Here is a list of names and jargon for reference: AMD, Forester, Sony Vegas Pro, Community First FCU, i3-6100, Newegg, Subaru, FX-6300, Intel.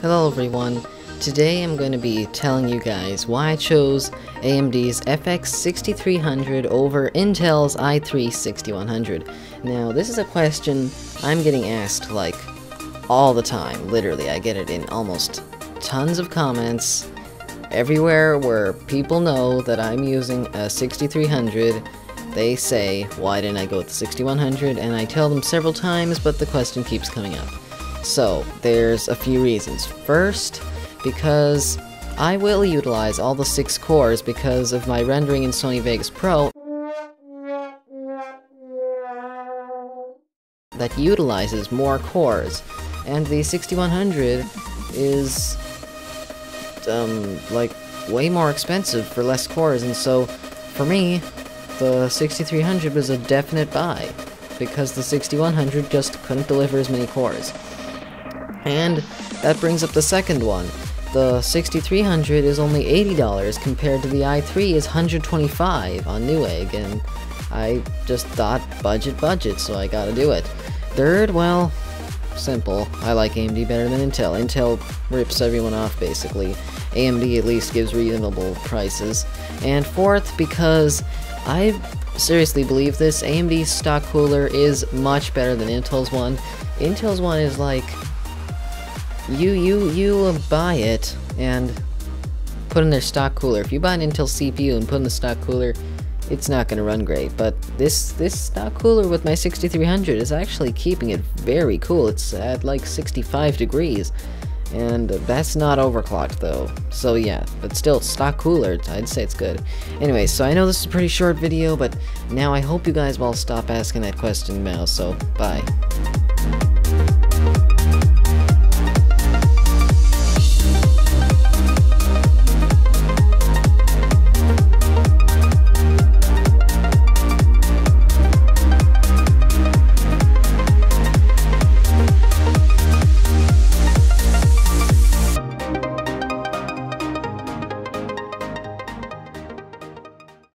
Hello everyone, today I'm going to be telling you guys why I chose AMD's FX-6300 over Intel's i3-6100. Now this is a question I'm getting asked like all the time, literally. I get it in almost tons of comments everywhere where people know that I'm using a 6300. They say, why didn't I go with the 6100? And I tell them several times, but the question keeps coming up. So, there's a few reasons. First, because I will utilize all the 6 cores because of my rendering in Sony Vegas Pro that utilizes more cores, and the 6100 is like way more expensive for less cores, and so for me the 6300 was a definite buy because the 6100 just couldn't deliver as many cores. And that brings up the second one. The 6300 is only $80 compared to the i3 is $125 on Newegg, and I just thought budget, so I gotta do it. Third, well, simple. I like AMD better than Intel. Intel rips everyone off, basically. AMD at least gives reasonable prices. And fourth, because I seriously believe this, AMD's stock cooler is much better than Intel's one. Intel's one is like, you buy it and put in their stock cooler. If you buy an Intel CPU and put in the stock cooler, it's not going to run great, but this stock cooler with my 6300 is actually keeping it very cool. It's at like 65 degrees, and that's not overclocked though. So yeah, but still, stock cooler, I'd say it's good. Anyway, so I know this is a pretty short video, but now I hope you guys will stop asking that question now, so bye.